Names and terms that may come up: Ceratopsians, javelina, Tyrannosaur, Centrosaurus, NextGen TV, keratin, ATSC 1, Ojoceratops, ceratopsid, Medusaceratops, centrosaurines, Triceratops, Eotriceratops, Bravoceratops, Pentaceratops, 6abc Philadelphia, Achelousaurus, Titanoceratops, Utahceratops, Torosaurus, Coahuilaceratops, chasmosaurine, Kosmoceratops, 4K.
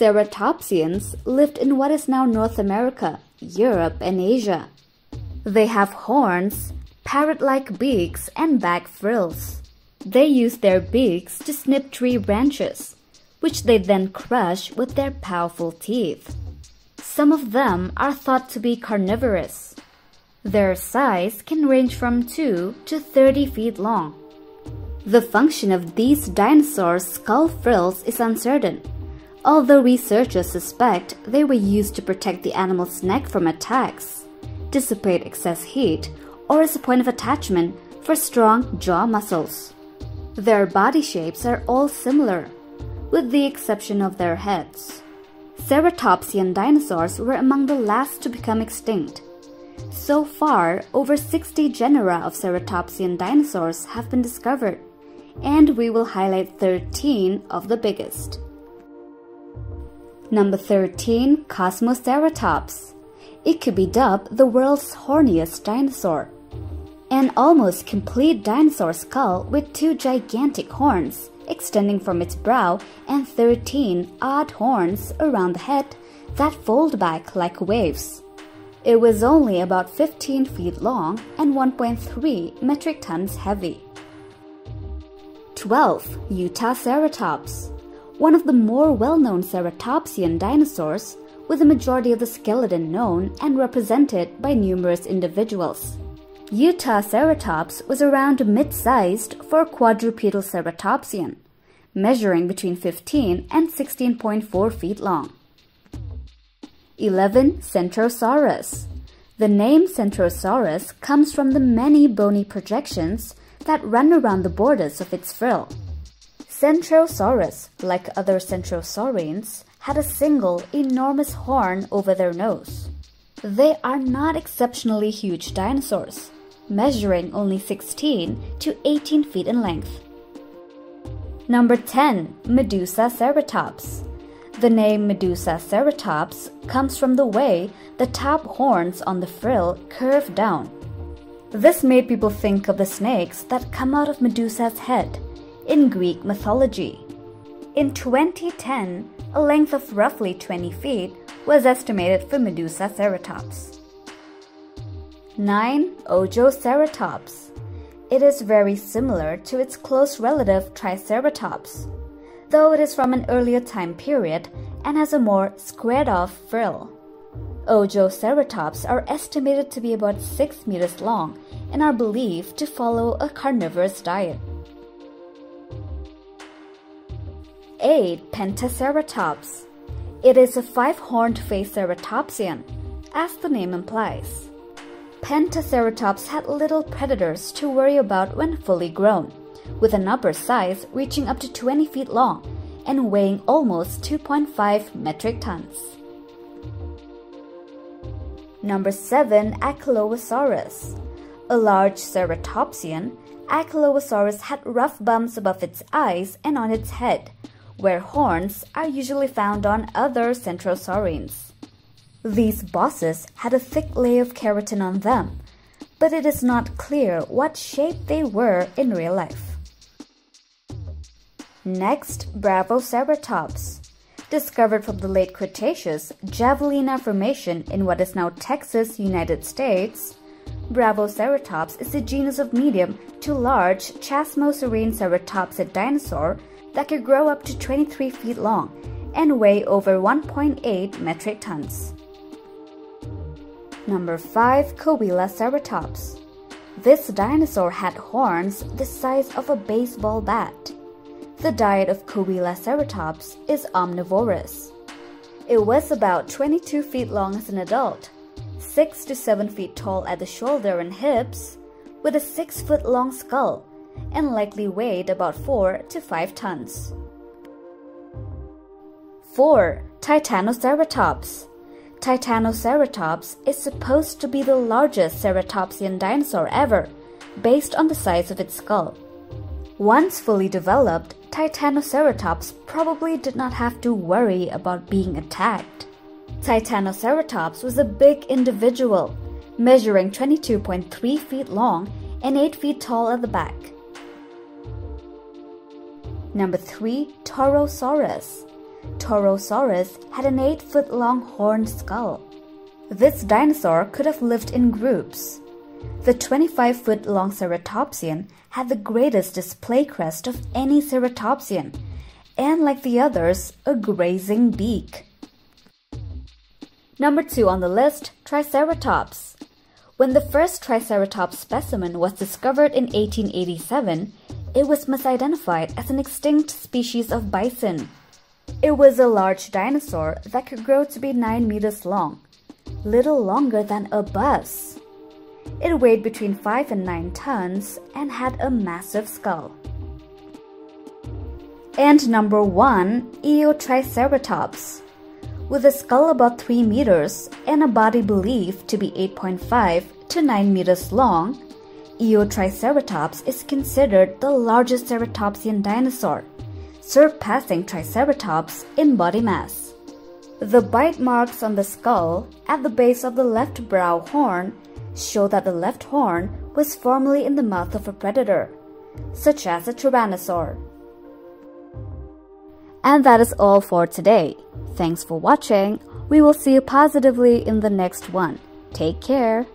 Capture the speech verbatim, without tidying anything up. Ceratopsians lived in what is now North America, Europe, and Asia. They have horns, parrot-like beaks, and back frills. They use their beaks to snip tree branches, which they then crush with their powerful teeth. Some of them are thought to be carnivorous. Their size can range from two to thirty feet long. The function of these dinosaurs' skull frills is uncertain, although researchers suspect they were used to protect the animal's neck from attacks, dissipate excess heat, or as a point of attachment for strong jaw muscles. Their body shapes are all similar, with the exception of their heads. Ceratopsian dinosaurs were among the last to become extinct. So far, over sixty genera of ceratopsian dinosaurs have been discovered, and we will highlight thirteen of the biggest. Number thirteen. Kosmoceratops. It could be dubbed the world's horniest dinosaur. An almost complete dinosaur skull with two gigantic horns extending from its brow and thirteen odd horns around the head that fold back like waves. It was only about fifteen feet long and one point three metric tons heavy. twelve. Utahceratops. One of the more well-known ceratopsian dinosaurs, with the majority of the skeleton known and represented by numerous individuals. Utahceratops was around mid-sized for a quadrupedal ceratopsian, measuring between fifteen and sixteen point four feet long. eleven. Centrosaurus. The name Centrosaurus comes from the many bony projections that run around the borders of its frill. Centrosaurus, like other centrosaurines, had a single enormous horn over their nose. They are not exceptionally huge dinosaurs, measuring only sixteen to eighteen feet in length. Number ten. Medusaceratops. The name Medusaceratops comes from the way the top horns on the frill curve down. This made people think of the snakes that come out of Medusa's head in Greek mythology. In twenty ten, a length of roughly twenty feet was estimated for Medusaceratops. nine. Ojoceratops. It is very similar to its close relative Triceratops, though it is from an earlier time period and has a more squared-off frill. Ojoceratops are estimated to be about six meters long and are believed to follow a carnivorous diet. eight. Pentaceratops. It is a five-horned-faced ceratopsian, as the name implies. Pentaceratops had little predators to worry about when fully grown, with an upper size reaching up to twenty feet long and weighing almost two point five metric tons. Number seven. Achelousaurus. A large ceratopsian, Achelousaurus had rough bumps above its eyes and on its head, where horns are usually found on other centrosaurines. These bosses had a thick layer of keratin on them, but it is not clear what shape they were in real life. Next, Bravoceratops. Discovered from the late Cretaceous Javelina formation in what is now Texas, United States, Bravoceratops is a genus of medium to large chasmosaurine ceratopsid dinosaur that could grow up to twenty-three feet long and weigh over one point eight metric tons. Number five. Coahuilaceratops. This dinosaur had horns the size of a baseball bat. The diet of Coahuilaceratops is omnivorous. It was about twenty-two feet long as an adult, six to seven feet tall at the shoulder and hips, with a six foot long skull, and likely weighed about four to five tons. four. Titanoceratops. Titanoceratops is supposed to be the largest ceratopsian dinosaur ever, based on the size of its skull. Once fully developed, Titanoceratops probably did not have to worry about being attacked. Titanoceratops was a big individual, measuring twenty-two point three feet long and eight feet tall at the back. Number three. Torosaurus. Torosaurus had an eight-foot-long horned skull. This dinosaur could have lived in groups. The twenty-five-foot-long Ceratopsian had the greatest display crest of any Ceratopsian, and like the others, a grazing beak. Number two on the list, Triceratops. When the first Triceratops specimen was discovered in eighteen eighty-seven, it was misidentified as an extinct species of bison. It was a large dinosaur that could grow to be nine meters long, little longer than a bus. It weighed between five and nine tons and had a massive skull. And number one, Eotriceratops. With a skull about three meters and a body believed to be eight point five to nine meters long, Eotriceratops is considered the largest ceratopsian dinosaur, surpassing Triceratops in body mass. The bite marks on the skull at the base of the left brow horn show that the left horn was formerly in the mouth of a predator, such as a tyrannosaur. And that is all for today. Thanks for watching. We will see you positively in the next one. Take care.